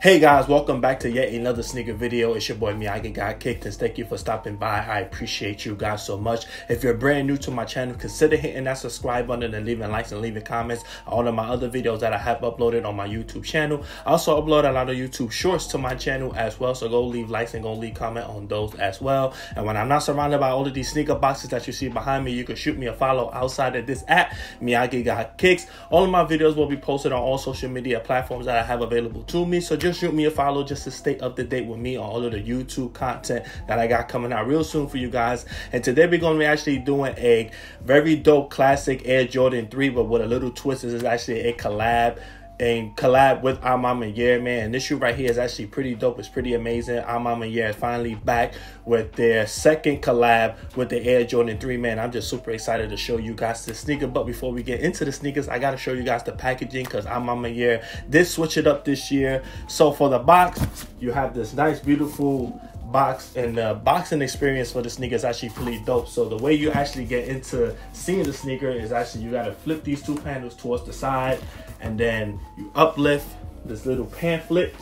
Hey guys, welcome back to yet another sneaker video. It's your boy MiyaGi Got KiCkss. Thank you for stopping by. I appreciate you guys so much. If you're brand new to my channel, consider hitting that subscribe button and leaving likes and leaving comments on all of my other videos that I have uploaded on my YouTube channel. I also upload a lot of YouTube shorts to my channel as well, so go leave likes and go leave comment on those as well. And when I'm not surrounded by all of these sneaker boxes that you see behind me, you can shoot me a follow outside of this at MiyaGi Got KiCkss. All of my videos will be posted on all social media platforms that I have available to me, so just shoot me a follow just to stay up to date with me on all of the YouTube content that I got coming out real soon for you guys. And today we're going to be actually doing a very dope classic Air Jordan 3, but with a little twist. This is actually a collab with A Ma Maniere, man. And this shoe right here is actually pretty dope. It's pretty amazing. A Ma Maniere is finally back with their second collab with the Air Jordan 3, man. I'm just super excited to show you guys the sneaker. But before we get into the sneakers, I got to show you guys the packaging because A Ma Maniere did switch it up this year. So for the box, you have this nice, beautiful box, and the boxing experience for the sneaker is actually pretty dope. So the way you actually get into seeing the sneaker is actually you got to flip these two panels towards the side, and then you uplift this little pamphlet,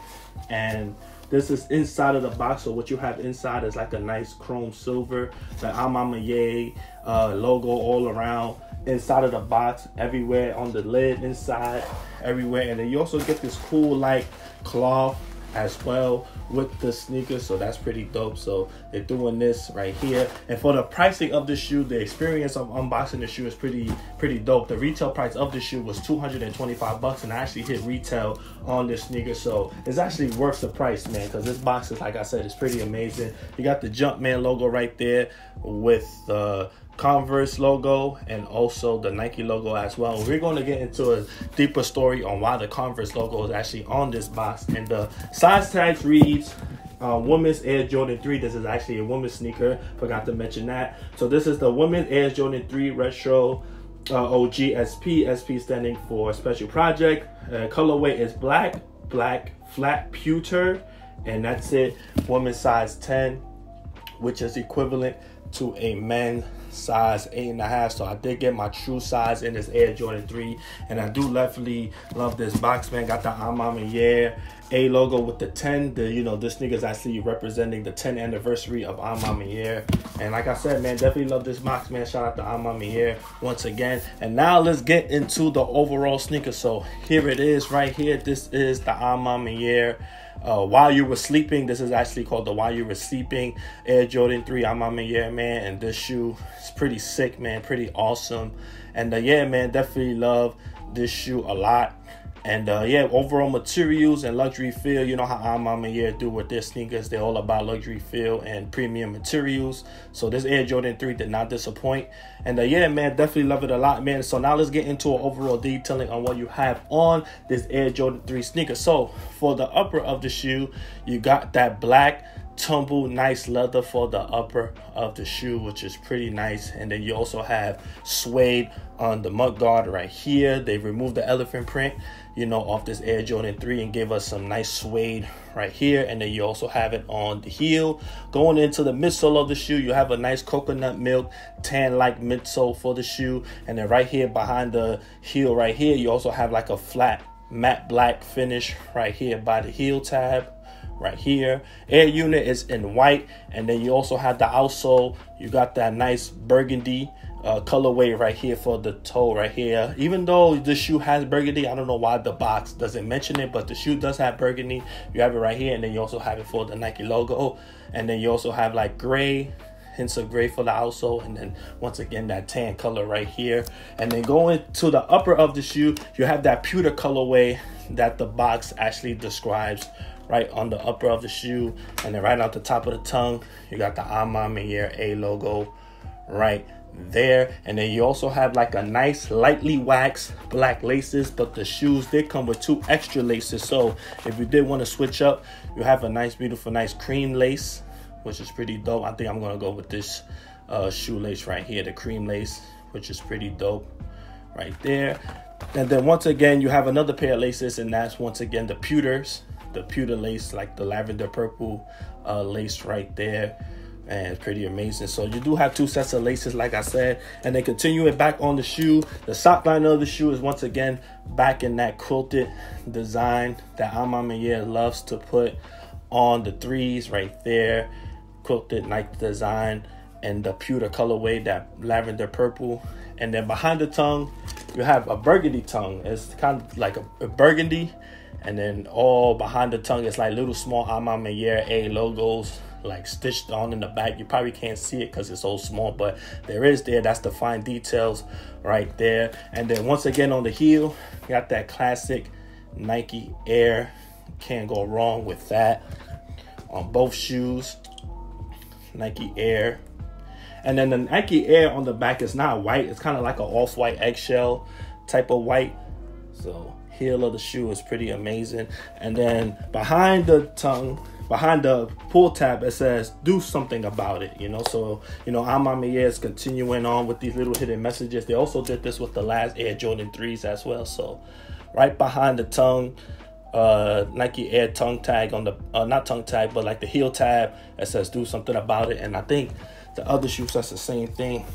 and this is inside of the box. So what you have inside is like a nice chrome silver, the A Ma Maniere logo all around inside of the box, everywhere on the lid, inside, everywhere. And then you also get this cool like cloth as well with the sneakers, so that's pretty dope. So they're doing this right here. And for the pricing of the shoe, the experience of unboxing the shoe is pretty dope. The retail price of the shoe was $225 bucks, and I actually hit retail on this sneaker, so it's actually worth the price, man, because this box is, like I said, it's pretty amazing. You got the Jumpman logo right there with the Converse logo and also the Nike logo as well. We're going to get into a deeper story on why the Converse logo is actually on this box. And the size tag reads women's Air Jordan 3. This is actually a women's sneaker, forgot to mention that. So this is the women's Air Jordan 3 retro OG SP, SP standing for special project. Colorway is black flat pewter, and that's it. Women's size 10, which is equivalent to a men's size 8.5. So I did get my true size in this Air Jordan 3, and I do definitely love this box, man. Got the A Ma Maniere A logo with the 10. You know, this sneaker's actually representing the 10th anniversary of A Ma Maniere. And like I said, man, definitely love this box, man. Shout out to A Ma Maniere once again. And now let's get into the overall sneaker. So here it is right here. This is the A Ma Maniere While You Were Sleeping. This is actually called the While You Were Sleeping Air Jordan 3 A Ma Maniere, man. And this shoe is pretty sick, man. Pretty awesome. And yeah, man, definitely love this shoe a lot. And yeah, overall materials and luxury feel. You know how A Ma Maniere do with their sneakers. They're all about luxury feel and premium materials. So this Air Jordan 3 did not disappoint. And yeah, man, definitely love it a lot, man. So now let's get into an overall detailing on what you have on this Air Jordan 3 sneaker. So for the upper of the shoe, you got that black tumble nice leather for the upper of the shoe, which is pretty nice. And then you also have suede on the mud guard right here. They removed the elephant print, you know, off this Air Jordan 3 and gave us some nice suede right here. And then you also have it on the heel. Going into the midsole of the shoe, you have a nice coconut milk tan like midsole for the shoe. And then right here behind the heel right here, you also have like a flat matte black finish right here by the heel tab right here. Air unit is in white, and then you also have the outsole. You got that nice burgundy colorway right here for the toe right here. Even though the shoe has burgundy, I don't know why the box doesn't mention it, but the shoe does have burgundy. You have it right here, and then you also have it for the Nike logo. And then you also have like gray, hints of gray for the outsole, and then once again that tan color right here. And then going to the upper of the shoe, you have that pewter colorway that the box actually describes right on the upper of the shoe. And then right out the top of the tongue, you got the A Ma Maniere A logo right there. And then you also have like a nice lightly waxed black laces, but the shoes did come with two extra laces. So if you did want to switch up, you have a nice, beautiful, nice cream lace, which is pretty dope. I think I'm gonna go with this shoelace right here, the cream lace, which is pretty dope right there. And then once again, you have another pair of laces, and that's once again the pewter lace, like the lavender purple lace right there. and pretty amazing. So you do have two sets of laces, like I said, and they continue it back on the shoe. The sock liner of the shoe is once again back in that quilted design that A Ma Maniere loves to put on the threes right there. Quilted like design and the pewter colorway, that lavender purple. And then behind the tongue, you have a burgundy tongue. It's kind of like a burgundy. And then all behind the tongue, it's like little small A Ma Maniere A logos, like stitched on in the back. You probably can't see it because it's so small, but there is there. That's the fine details right there. And then once again on the heel, you got that classic Nike Air. Can't go wrong with that on both shoes. Nike Air. And then the Nike Air on the back is not white. It's kind of like an off-white eggshell type of white. So heel of the shoe is pretty amazing. And then behind the tongue, behind the pull tab, it says do something about it, you know. So, you know, A Ma Maniere is continuing on with these little hidden messages. They also did this with the last Air Jordan 3s as well. So right behind the tongue, Nike Air tongue tag on the not tongue tag, but like the heel tab, it says do something about it. And I think the other shoe says the same thing.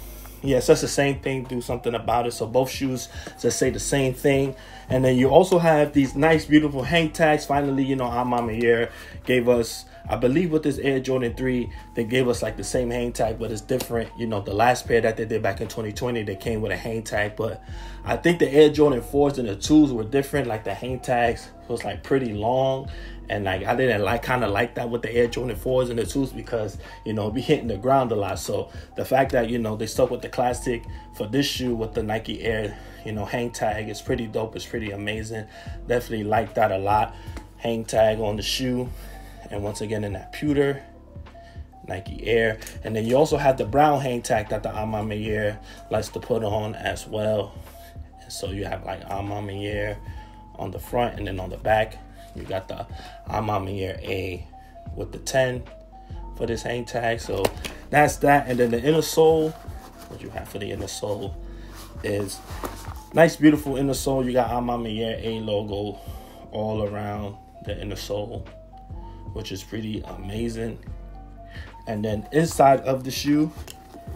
Yes, that's the same thing, do something about it. So both shoes just say the same thing. And then you also have these nice, beautiful hang tags. Finally, you know, A Ma Maniere gave us, I believe with this Air Jordan 3, they gave us like the same hang tag, but it's different. You know, the last pair that they did back in 2020, they came with a hang tag. But I think the Air Jordan 4s and the 2s were different. Like the hang tags was like pretty long. And like I didn't like kind of like that with the Air Jordan 4s and the 2s because, you know, it'd be hitting the ground a lot. So the fact that, you know, they stuck with the classic for this shoe with the Nike Air, you know, hang tag is pretty dope. It's pretty amazing. Definitely like that a lot. Hang tag on the shoe. And once again in that pewter Nike Air. And then you also have the brown hang tag that the A Ma Maniere likes to put on as well. And so you have like A Ma Maniere on the front, and then on the back you got the A Ma Maniere A with the 10 for this hang tag. So that's that. And then the inner sole, what you have for the inner sole is nice, beautiful inner sole. You got A Ma Maniere A logo all around the inner sole, which is pretty amazing. And then inside of the shoe,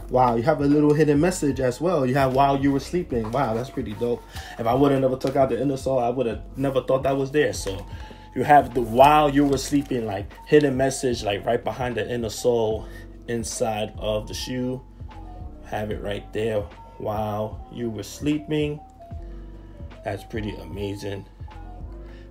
wow, you have a little hidden message as well. You have While You Were Sleeping. Wow, that's pretty dope. If I would have never took out the inner sole, I would have never thought that was there. So you have the While You Were Sleeping, like hidden message, like right behind the inner sole inside of the shoe. Have it right there, While You Were Sleeping. That's pretty amazing.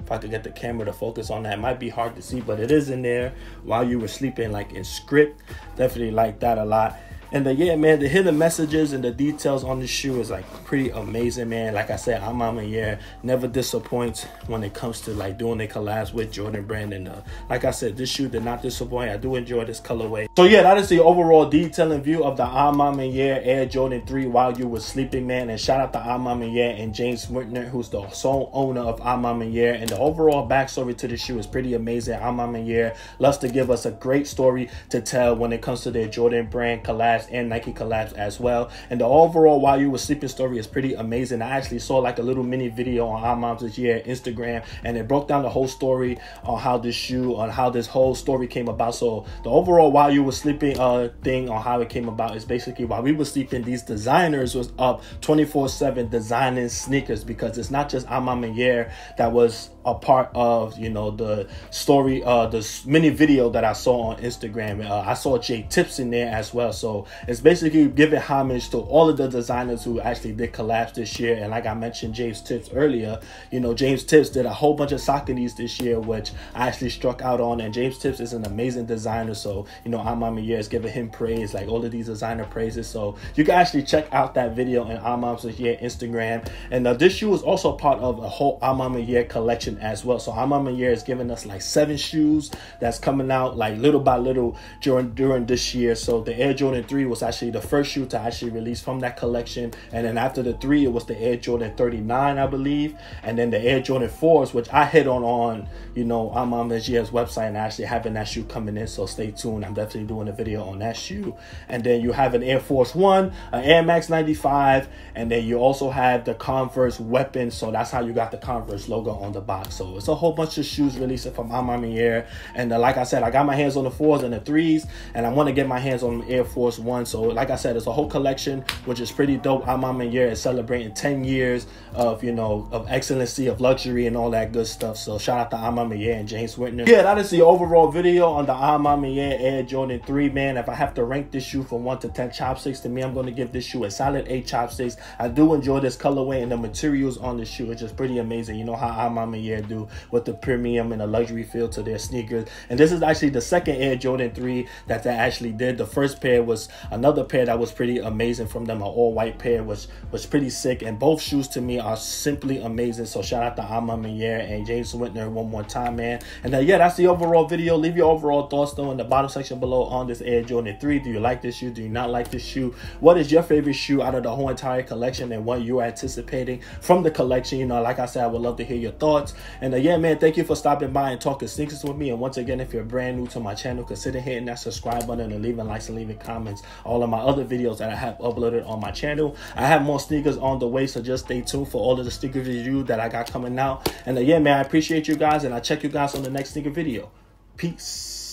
If I could get the camera to focus on that, it might be hard to see, but it is in there, While You Were Sleeping, like in script. Definitely like that a lot. And the, yeah, man, the hidden messages and the details on the shoe is like pretty amazing, man. Like I said, A Ma Maniere never disappoints when it comes to like doing their collabs with Jordan Brand. And like I said, this shoe did not disappoint. I do enjoy this colorway. So yeah, that is the overall detail and view of the A Ma Maniere Air Jordan 3 While You Were Sleeping, man. And shout out to A Ma Maniere and James Whitner, who's the sole owner of A Ma Maniere. And the overall backstory to the shoe is pretty amazing. A Ma Maniere loves to give us a great story to tell when it comes to their Jordan Brand collabs and Nike collabs as well. And the overall While You Were Sleeping story is pretty amazing. I actually saw like a little mini video on Our Moms This Year Instagram, and it broke down the whole story on how this shoe, on how this whole story came about. So the overall While You Were Sleeping thing on how it came about is basically while we were sleeping, these designers was up 24/7 designing sneakers, because it's not just A Ma Maniere that was a part of, you know, the story, this mini video that I saw on Instagram. I saw Jay Tips in there as well. So it's basically giving homage to all of the designers who actually did collabs this year. And like I mentioned James Tips earlier, you know, James Tips did a whole bunch of Sauconies this year, which I actually struck out on. And James Tips is an amazing designer. So, you know, A Ma Maniere is giving him praise, like all of these designer praises. So you can actually check out that video in A Ma Maniere Instagram. And this shoe is also part of a whole A Ma Maniere collection as well. So A Ma Maniere is giving us like 7 shoes that's coming out like little by little during this year. So the Air Jordan 3 3 was actually the first shoe to actually release from that collection. And then after the 3, it was the Air Jordan 39, I believe. And then the Air Jordan 4s, which I hit on, you know, A Ma Manier's website, and actually having that shoe coming in. So stay tuned. I'm definitely doing a video on that shoe. And then you have an Air Force One, an Air Max 95, and then you also have the Converse Weapon. So that's how you got the Converse logo on the box. So it's a whole bunch of shoes released from A Ma Maniere. And like I said, I got my hands on the 4s and the 3s, and I want to get my hands on Air Force One. So like I said, it's a whole collection, which is pretty dope. A Ma Maniere is celebrating 10 years of, you know, of excellency, of luxury, and all that good stuff. So shout out to A Ma Maniere and James Whitner. Yeah, that is the overall video on the A Ma Maniere Air Jordan 3, man. If I have to rank this shoe from 1 to 10 chopsticks, to me, I'm going to give this shoe a solid 8 chopsticks. I do enjoy this colorway and the materials on this shoe. It's just pretty amazing. You know how A Ma Maniere do with the premium and the luxury feel to their sneakers. And this is actually the second Air Jordan 3 that they actually did. The first pair was another pair that was pretty amazing from them. An all-white pair was pretty sick. And both shoes to me are simply amazing. So shout out to A Ma Maniere and James Whitner one more time, man. And yeah, that's the overall video. Leave your overall thoughts though in the bottom section below on this Air Jordan 3. Do you like this shoe? Do you not like this shoe? What is your favorite shoe out of the whole entire collection, and what you're anticipating from the collection? You know, like I said, I would love to hear your thoughts. And yeah, man, thank you for stopping by and talking sneakers with me. And once again, if you're brand new to my channel, consider hitting that subscribe button and leaving likes and leaving comments. All of my other videos that I have uploaded on my channel, I have more sneakers on the way, so just stay tuned for all of the sneaker reviews that I got coming out. And yeah, man, I appreciate you guys, and I'll check you guys on the next sneaker video. Peace.